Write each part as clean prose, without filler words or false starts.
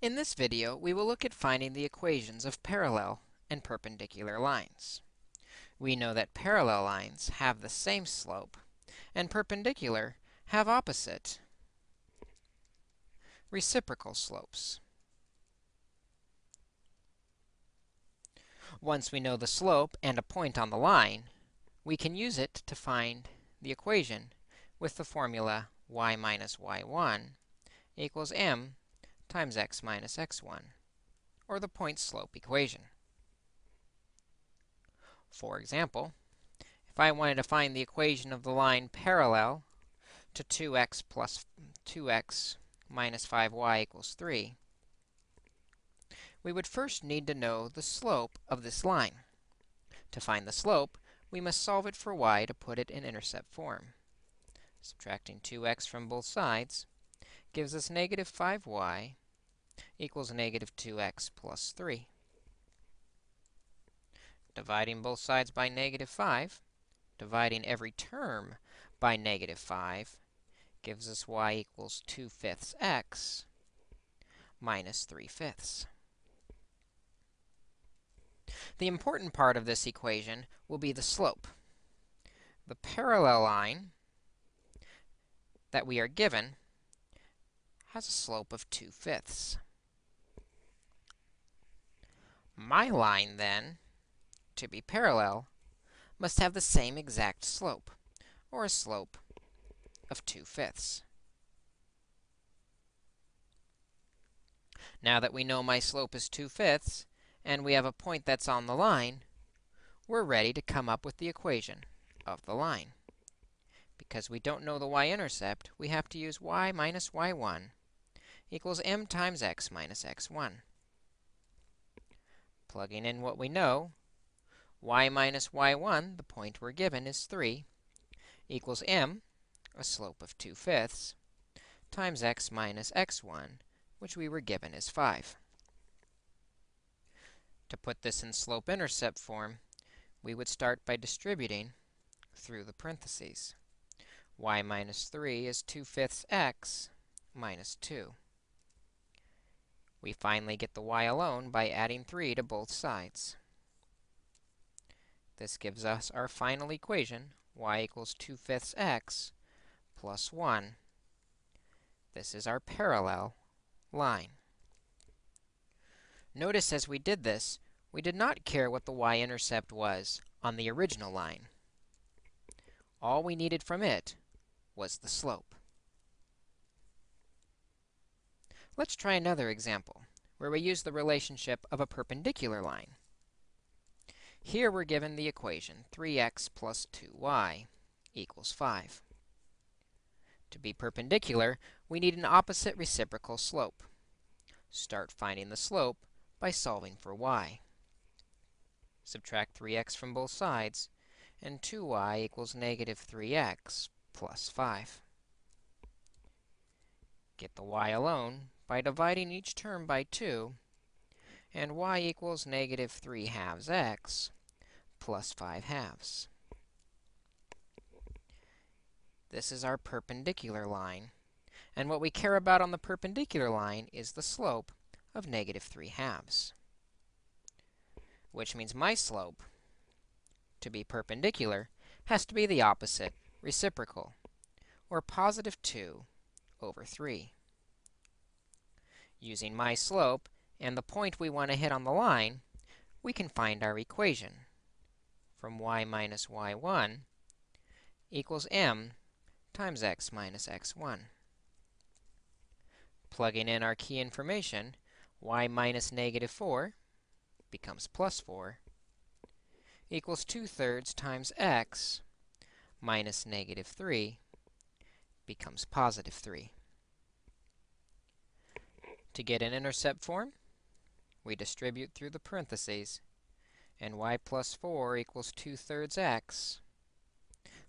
In this video, we will look at finding the equations of parallel and perpendicular lines. We know that parallel lines have the same slope, and perpendicular have opposite reciprocal slopes. Once we know the slope and a point on the line, we can use it to find the equation with the formula y minus y1 equals m times x minus x1, or the point-slope equation. For example, if I wanted to find the equation of the line parallel to 2x plus 2x minus 5y equals 3, we would first need to know the slope of this line. To find the slope, we must solve it for y to put it in intercept form. Subtracting 2x from both sides gives us negative 5y equals negative 2x plus 3. Dividing both sides by negative 5, dividing every term by negative 5, gives us y equals 2/5 x minus 3/5. The important part of this equation will be the slope. The parallel line that we are given has a slope of 2/5. My line, then, to be parallel, must have the same exact slope, or a slope of 2/5. Now that we know my slope is 2/5, and we have a point that's on the line, we're ready to come up with the equation of the line. Because we don't know the y-intercept, we have to use y minus y1 equals m times x minus x1. Plugging in what we know, y minus y1, the point we're given is 3, equals m, a slope of 2/5, times x minus x1, which we were given is 5. To put this in slope-intercept form, we would start by distributing through the parentheses. Y minus 3 is 2/5 x minus 2. We finally get the y alone by adding 3 to both sides. This gives us our final equation, y equals 2/5 x plus 1. This is our parallel line. Notice as we did this, we did not care what the y-intercept was on the original line. All we needed from it was the slope. Let's try another example, where we use the relationship of a perpendicular line. Here we're given the equation 3x plus 2y equals 5. To be perpendicular, we need an opposite reciprocal slope. Start finding the slope by solving for y. Subtract 3x from both sides, and 2y equals negative 3x plus 5. Get the y alone by dividing each term by 2, and y equals negative 3/2 x plus 5/2. This is our perpendicular line, and what we care about on the perpendicular line is the slope of negative 3/2, which means my slope, to be perpendicular, has to be the opposite reciprocal, or positive 2 over 3. Using my slope and the point we want to hit on the line, we can find our equation from y minus y1 equals m times x minus x1. Plugging in our key information, y minus negative 4 becomes plus 4, equals 2/3 times x minus negative 3 becomes positive 3. To get an intercept form, we distribute through the parentheses, and y plus 4 equals 2/3 x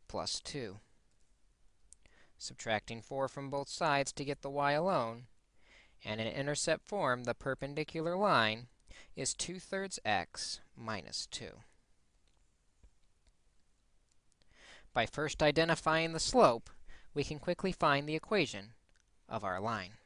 plus 2. Subtracting 4 from both sides to get the y alone, and in an intercept form, the perpendicular line is 2/3 x minus 2. By first identifying the slope, we can quickly find the equation of our line.